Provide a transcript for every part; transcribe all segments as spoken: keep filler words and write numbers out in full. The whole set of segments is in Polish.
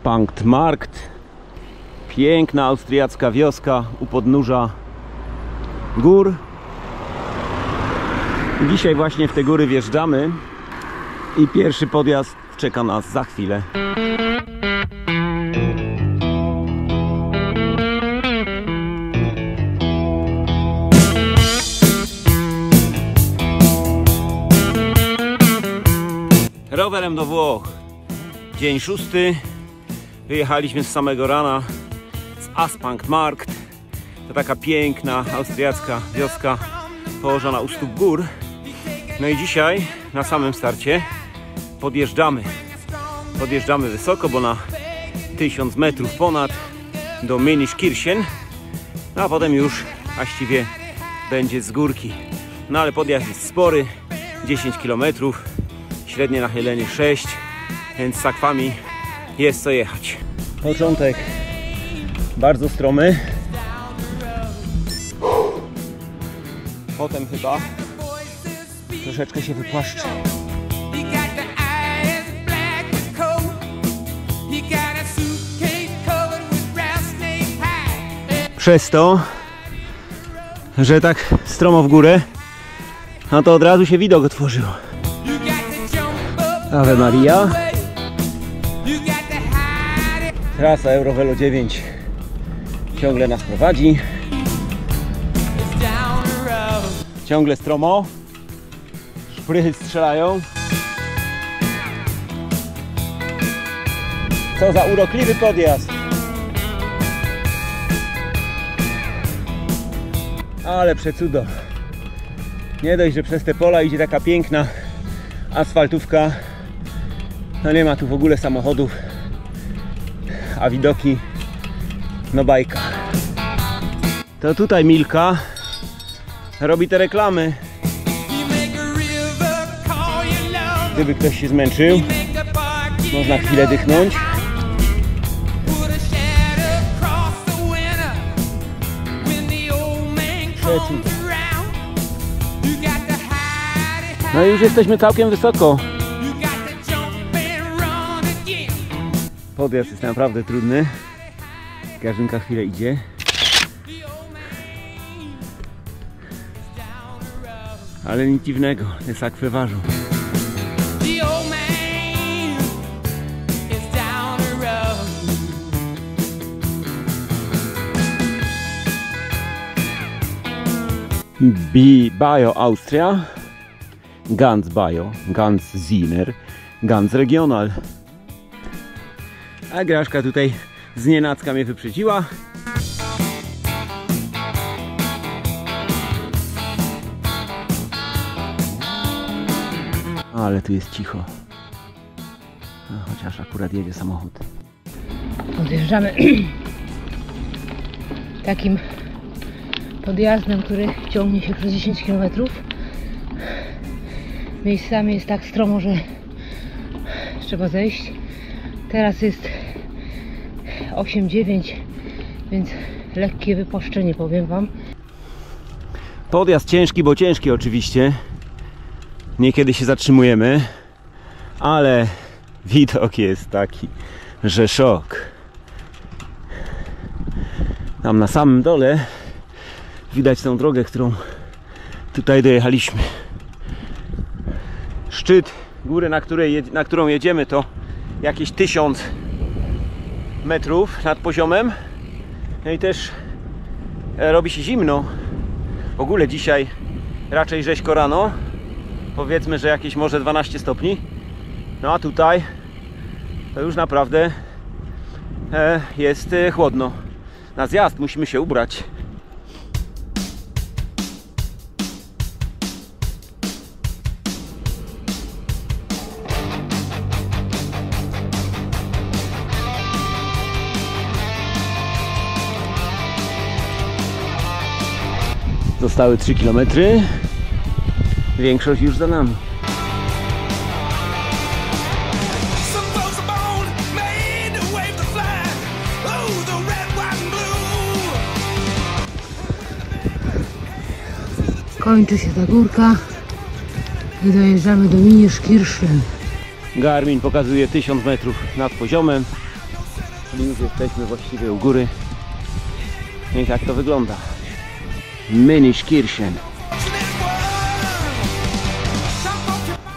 Aspang Markt. Piękna austriacka wioska u podnóża gór. Dzisiaj właśnie w te góry wjeżdżamy i pierwszy podjazd czeka nas za chwilę. Rowerem do Włoch. Dzień szósty. Wyjechaliśmy z samego rana z Aspang Markt. To taka piękna austriacka wioska położona u stóp gór. No i dzisiaj na samym starcie podjeżdżamy. Podjeżdżamy wysoko, bo na tysiąc metrów ponad do Mönichkirchen. No a potem już właściwie będzie z górki. No ale podjazd jest spory, dziesięć kilometrów. Średnie nachylenie sześć, więc z sakwami jest co jechać. Początek bardzo stromy. Potem chyba troszeczkę się wypłaszczy. Przez to, że tak stromo w górę, no to od razu się widok otworzył. Ave Maria. Trasa Eurovelo dziewięć ciągle nas prowadzi. Ciągle stromo. Szprychy strzelają. Co za urokliwy podjazd. Ale przecudo. Nie dość, że przez te pola idzie taka piękna asfaltówka. No nie ma tu w ogóle samochodów, a widoki, no bajka. To tutaj Milka robi te reklamy. Gdyby ktoś się zmęczył, można chwilę dychnąć. No i już jesteśmy całkiem wysoko. Podjazd jest naprawdę trudny. Grażynka chwilę idzie. Ale nic dziwnego, te sakwy ważą. Bi Bio Austria. Ganz Bio, ganz Ziner, ganz Regional. A Graszka tutaj znienacka mnie wyprzedziła. Ale tu jest cicho. A chociaż akurat jedzie samochód. Podjeżdżamy takim podjazdem, który ciągnie się przez dziesięć kilometrów. Miejscami jest tak stromo, że trzeba zejść. Teraz jest osiem dziewięć, więc lekkie wypłaszczenie, powiem wam. Podjazd ciężki, bo ciężki oczywiście. Niekiedy się zatrzymujemy, ale widok jest taki, że szok. Tam na samym dole widać tą drogę, którą tutaj dojechaliśmy. Szczyt góry, na, której, na którą jedziemy, to jakieś tysiąc metrów nad poziomem. No i też robi się zimno. W ogóle dzisiaj raczej rzeźko rano. Powiedzmy, że jakieś może dwanaście stopni. No a tutaj to już naprawdę jest chłodno. Na zjazd musimy się ubrać. Zostały trzy kilometry, większość już za nami. Kończy się ta górka i dojeżdżamy do Mönichkirchen. Garmin pokazuje tysiąc metrów nad poziomem, Czyli już jesteśmy właściwie u góry. I tak to wygląda. Mönichkirchen.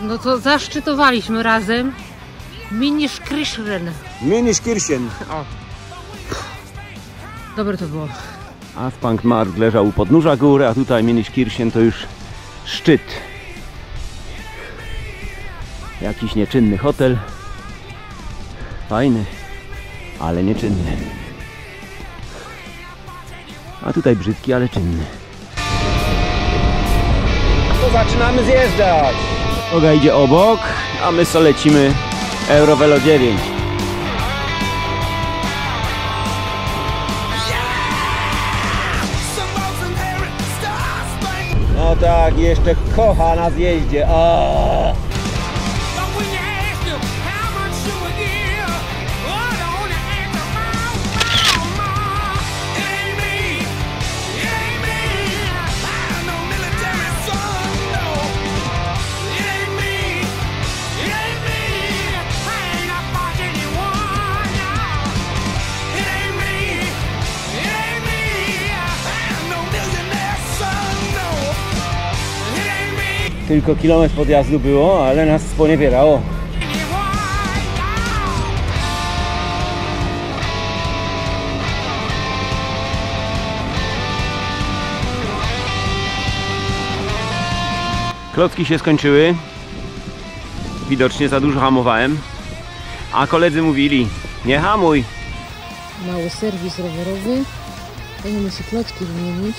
No to zaszczytowaliśmy razem Mönichkirchen. Mönichkirchen. O. Dobre to było. Aspang Markt leżał u podnóża góry, a tutaj Mönichkirchen to już szczyt. Jakiś nieczynny hotel. Fajny, ale nieczynny. A tutaj brzydki, ale czynny. To zaczynamy zjeżdżać. Droga idzie obok, a my sobie lecimy Eurovelo dziewięć. No tak, jeszcze kocha na zjeździe. O! Tylko kilometr podjazdu było, ale nas sponiewierało. Klocki się skończyły. Widocznie za dużo hamowałem. A koledzy mówili, nie hamuj. Mały serwis rowerowy. Będziemy się klocki wymienić.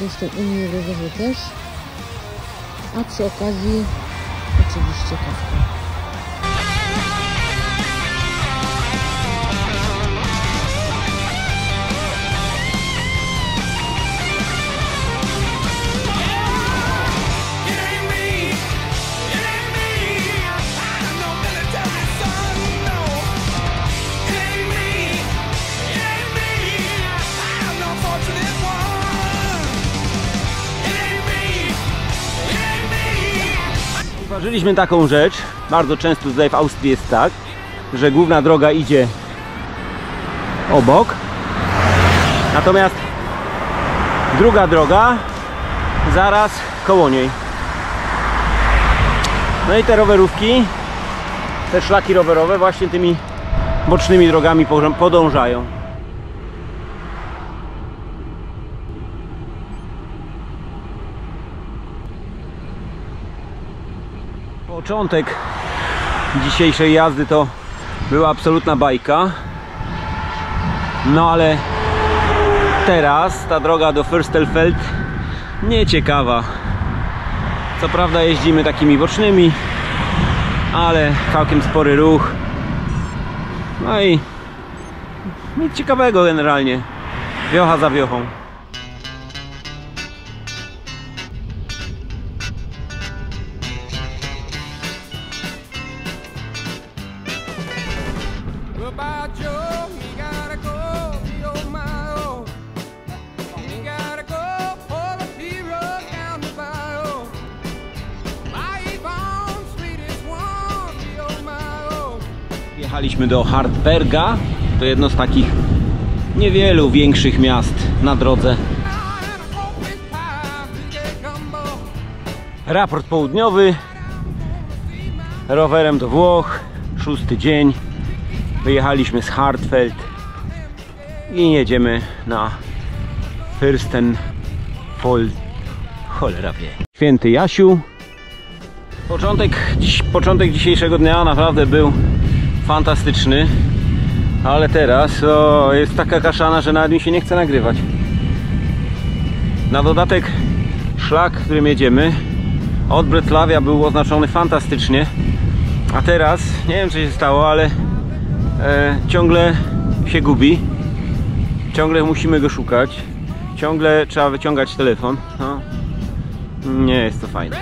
Zresztą u mnie rowerze też. A przy okazji oczywiście kawka. Zauważyliśmy taką rzecz, bardzo często tutaj w Austrii jest tak, że główna droga idzie obok, natomiast druga droga zaraz koło niej. No i te rowerówki, te szlaki rowerowe właśnie tymi bocznymi drogami podążają. Początek dzisiejszej jazdy to była absolutna bajka. No ale teraz ta droga do Fürstenfeld nieciekawa. Co prawda jeździmy takimi bocznymi, ale całkiem spory ruch. No i nic ciekawego generalnie. Wiocha za wiochą. Jechaliśmy do Hartberga, to jedno z takich niewielu większych miast na drodze. Raport południowy, rowerem do Włoch, szósty dzień. Wyjechaliśmy z Hartfeld i jedziemy na Fürstenfeld. Cholera wie. Święty Jasiu. Początek, dziś, początek dzisiejszego dnia naprawdę był fantastyczny, ale teraz o, jest taka kaszana, że nawet mi się nie chce nagrywać. Na dodatek szlak, którym jedziemy od Wrocławia, był oznaczony fantastycznie, a teraz nie wiem, co się stało, ale e, ciągle się gubi, ciągle musimy go szukać, ciągle trzeba wyciągać telefon. No, nie jest to fajne.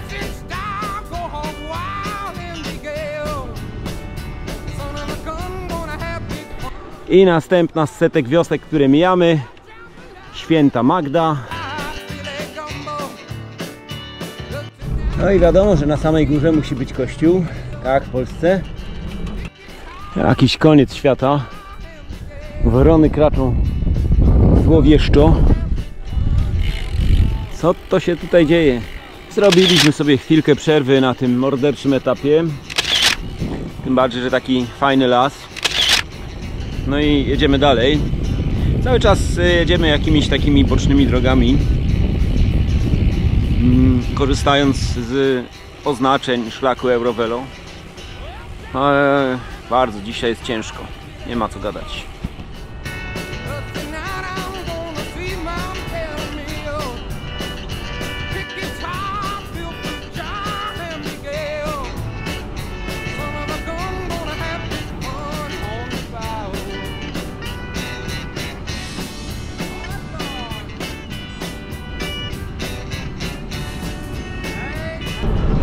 I następna z setek wiosek, które mijamy. Święta Magda. No i wiadomo, że na samej górze musi być kościół. Tak, w Polsce. Jakiś koniec świata. Wrony kraczą złowieszczo. Co to się tutaj dzieje? Zrobiliśmy sobie chwilkę przerwy na tym morderczym etapie. Tym bardziej, że taki fajny las. No i jedziemy dalej. Cały czas jedziemy jakimiś takimi bocznymi drogami, korzystając z oznaczeń szlaku Eurovelo. Ale bardzo dzisiaj jest ciężko. Nie ma co gadać.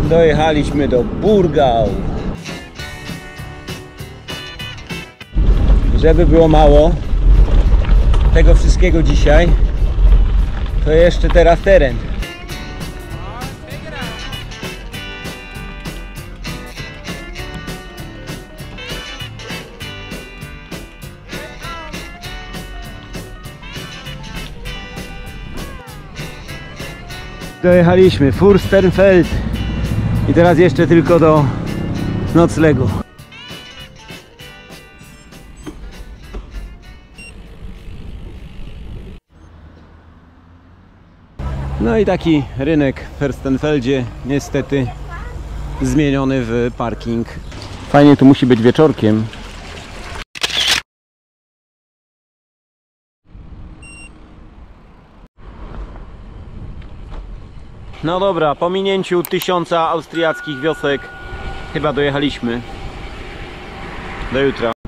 Dojechaliśmy do Burgau. Żeby było mało tego wszystkiego dzisiaj, to jeszcze teraz teren. Dojechaliśmy Fürstenfeld. I teraz jeszcze tylko do noclegu. No i taki rynek w Fürstenfeldzie, niestety zmieniony w parking. Fajnie tu musi być wieczorkiem. No dobra, po minięciu tysiąca austriackich wiosek chyba dojechaliśmy. Do jutra.